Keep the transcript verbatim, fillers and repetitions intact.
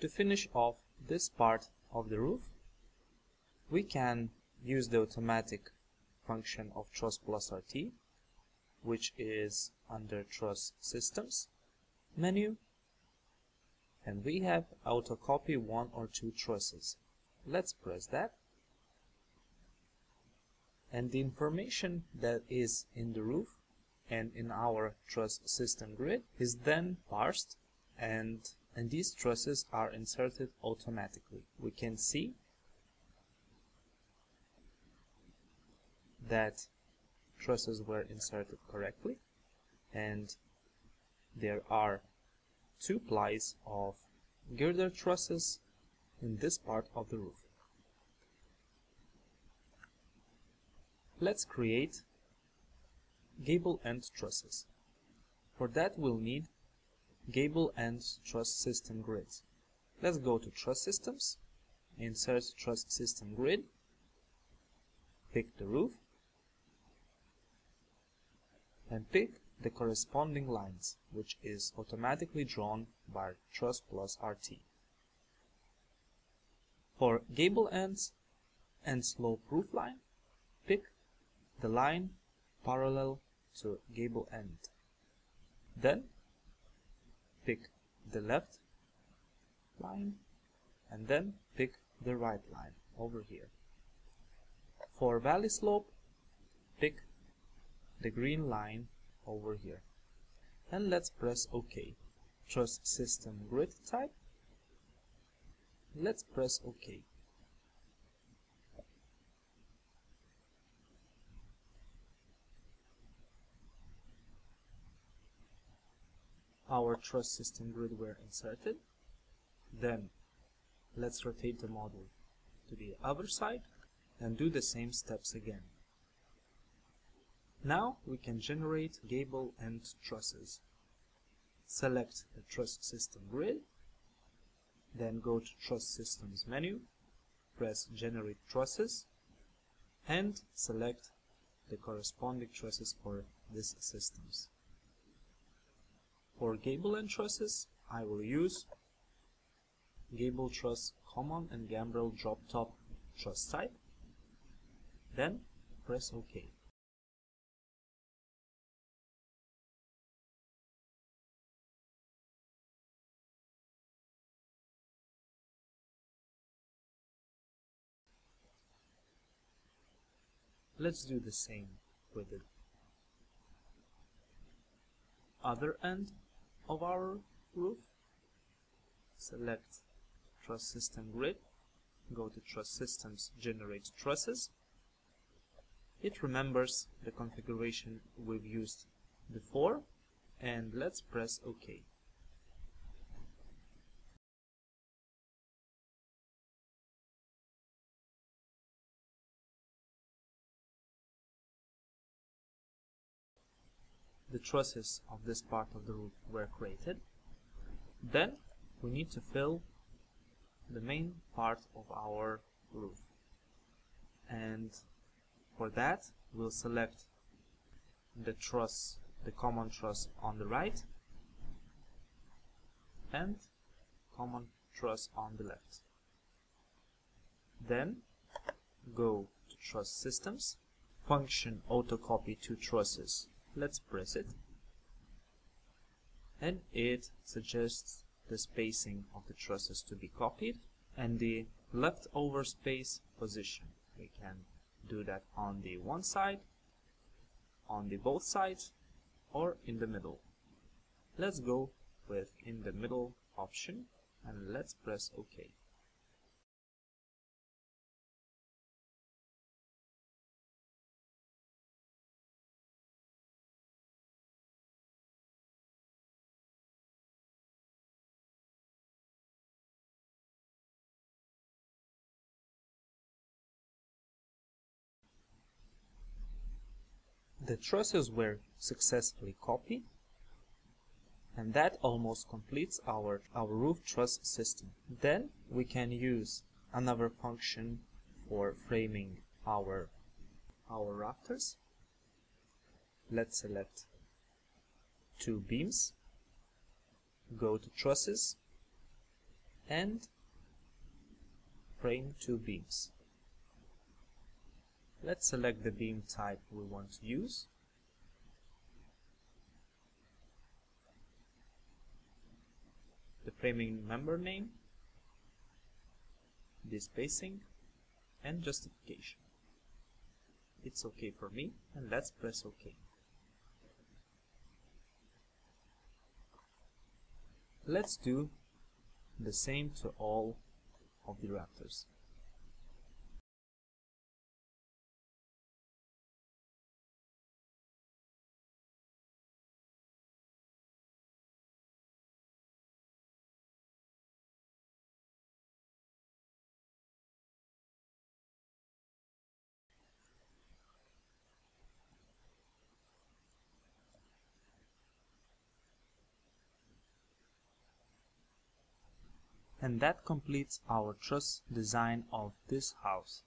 To finish off this part of the roof, we can use the automatic function of Truss+ R T, which is under Truss Systems menu, and we have auto copy one or two trusses. Let's press that, and the information that is in the roof and in our truss system grid is then parsed, and and these trusses are inserted automatically. We can see that trusses were inserted correctly, and there are two plies of girder trusses in this part of the roof. Let's create gable end trusses. For that we'll need gable end truss system grids. Let's go to Truss Systems, insert Truss System Grid, pick the roof, and pick the corresponding lines, which is automatically drawn by Truss+ R T. For gable ends and slope roof line, pick the line parallel to gable end. Then pick the left line, and then pick the right line over here. For valley slope, pick the green line over here, and let's press OK. Truss System Grid type, let's press OK. Our truss system grid were inserted. Then let's rotate the model to the other side and do the same steps again. Now we can generate gable end trusses. Select the truss system grid, then go to Truss Systems menu, press Generate Trusses, and select the corresponding trusses for these systems. For gable end trusses, I will use gable truss common and gambrel drop top truss type, then press OK. Let's do the same with the other end of our roof. Select Truss System Grid, go to Truss Systems, Generate Trusses. It remembers the configuration we've used before, and let's press OK. The trusses of this part of the roof were created. Then we need to fill the main part of our roof, and for that we'll select the truss, the common truss on the right and common truss on the left. Then go to Truss Systems, function auto copy two trusses. Let's press it, and it suggests the spacing of the trusses to be copied and the leftover space position. We can do that on the one side, on the both sides, or in the middle. Let's go with in the middle option and let's press OK. The trusses were successfully copied, and that almost completes our, our roof truss system. Then we can use another function for framing our, our rafters. Let's select two beams, go to Trusses, and frame two beams. Let's select the beam type we want to use. The framing member name, the spacing, and justification. It's okay for me, and let's press OK. Let's do the same to all of the rafters. And that completes our truss design of this house.